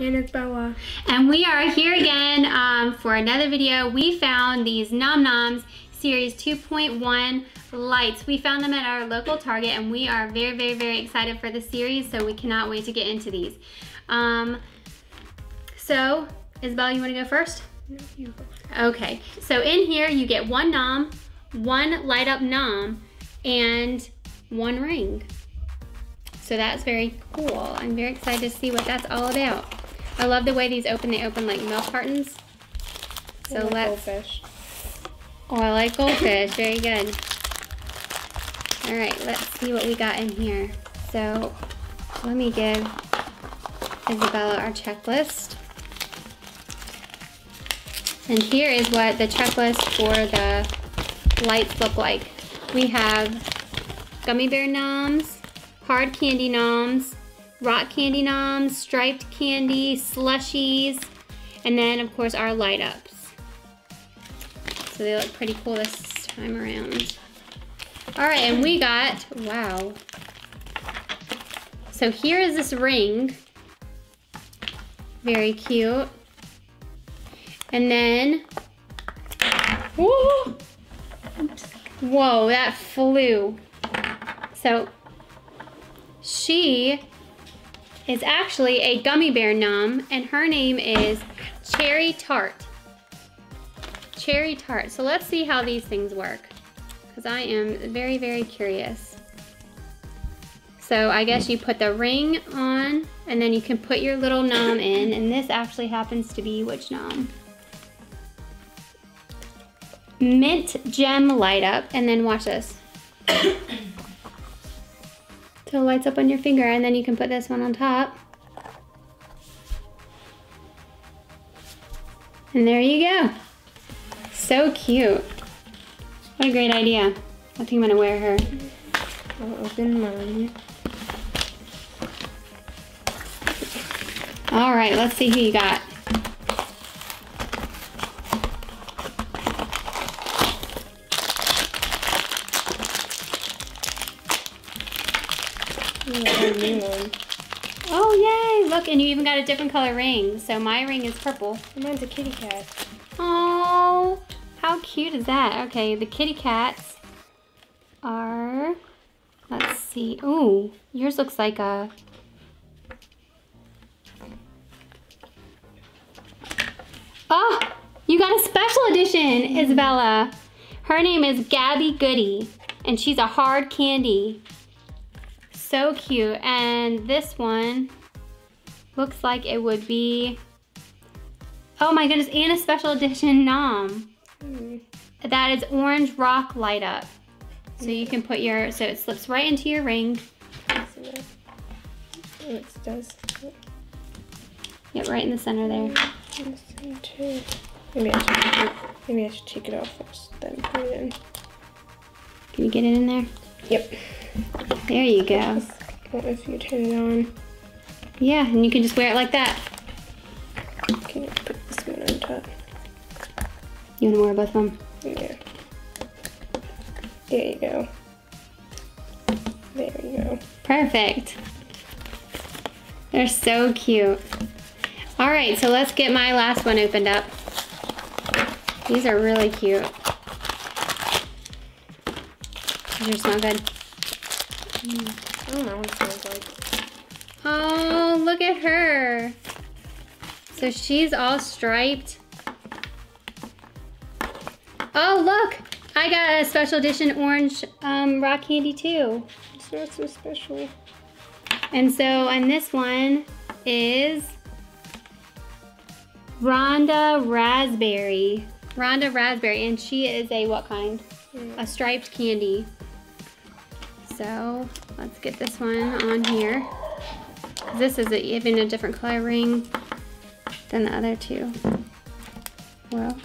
And it's Bella. And we are here again for another video. We found these Num Noms Series 2.1 lights. We found them at our local Target, and we are very, very, very excited for the series, so we cannot wait to get into these. So, Isabel, you want to go first? No, you go. Okay, so in here you get one nom, one light up nom, and one ring. So that's very cool. I'm very excited to see what that's all about. I love the way these open. They open like milk cartons. So let's... Goldfish. Oh, I like goldfish. Very good. All right, let's see what we got in here. So let me give Isabella our checklist. And here is what the checklist for the lights look like. We have gummy bear noms, hard candy noms, rock candy noms, striped candy, slushies, and then of course our light ups. So they look pretty cool this time around. All right, and we got, wow. So here is this ring, very cute. And then, whoa, whoa, that flew. So she is actually a gummy bear nom, and her name is Cherry Tart. Cherry Tart. So let's see how these things work, because I am very, very curious. So I guess you put the ring on, and then you can put your little nom in, and this actually happens to be which nom? Mint gem light up, and then watch this. So it lights up on your finger, and then you can put this one on top. And there you go. So cute. What a great idea. I think I'm gonna wear her. I'll open mine. All right, let's see who you got. Oh, yay! Look, and you even got a different color ring. So my ring is purple. And mine's a kitty cat. Oh, how cute is that? Okay, the kitty cats are... Let's see. Ooh, yours looks like a... Oh, you got a special edition, Isabella. Her name is Gabby Goody, and she's a hard candy. So cute, and this one looks like it would be, oh my goodness, and a special edition nom. That is orange rock light up. So you can put your, so it slips right into your ring. It does. Yep, right in the center there. Maybe I should take it off first, then put it in. Can you get it in there? Yep. There you go. What if you turn it on? Yeah, and you can just wear it like that. Can you put this one on top? You want to wear both of them? Yeah. There you go. There you go. Perfect. They're so cute. All right, so let's get my last one opened up. These are really cute. These are so good. I don't know what it smells like. Oh, look at her. So she's all striped. Oh, look. I got a special edition orange rock candy too. It's not so special. And so, and this one is Rhonda Raspberry. Rhonda Raspberry, and she is a what kind? A striped candy. So let's get this one on here. This is even a different color ring than the other two. Well,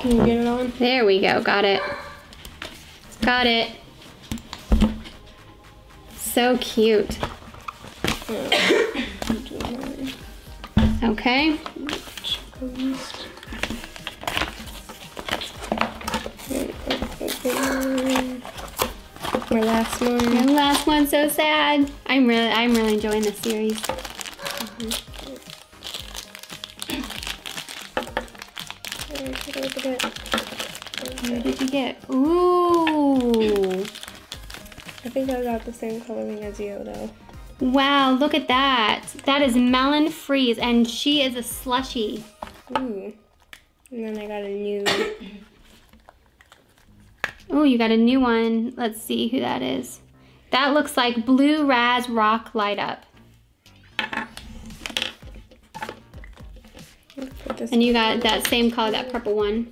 can you get it on? There we go. Got it. Got it. So cute. Okay. My last one. My last one, so sad. I'm really enjoying this series. Where did you get? Ooh. I think I got the same coloring as you, though. Wow, look at that. That is Melon Freeze, and she is a slushie. Ooh. And then I got a new... Oh, you got a new one. Let's see who that is. That looks like Blue Raz Rock Light Up. And you got that same color, that purple one.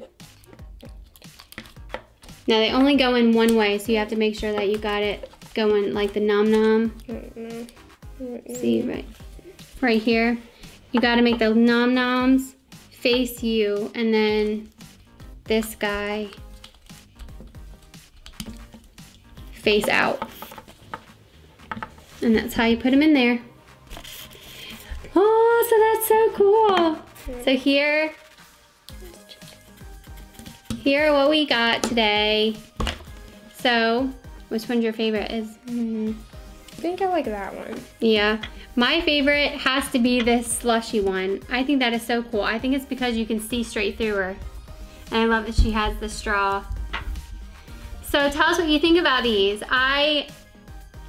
Now they only go in one way, so you have to make sure that you got it going like the Num Nom. See, right here. You gotta make the Num Noms face you, and then this guy face out, and that's how you put them in there. Oh, so that's so cool. So here what we got today. So which one's your favorite? Is I think I like that one. Yeah, my favorite has to be this slushy one. I think that is so cool. I think it's because you can see straight through her, and I love that she has the straw. So tell us what you think about these. I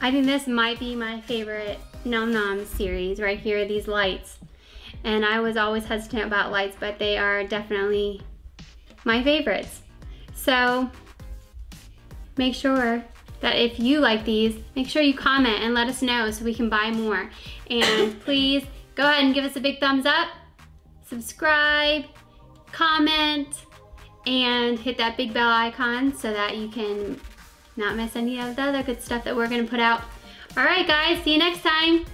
think this might be my favorite Num Nom series right here, these lights. And I was always hesitant about lights, but they are definitely my favorites. So make sure that if you like these, make sure you comment and let us know so we can buy more. And please go ahead and give us a big thumbs up, subscribe, comment, and hit that big bell icon so that you can not miss any of the other good stuff that we're gonna put out. All right, guys, see you next time.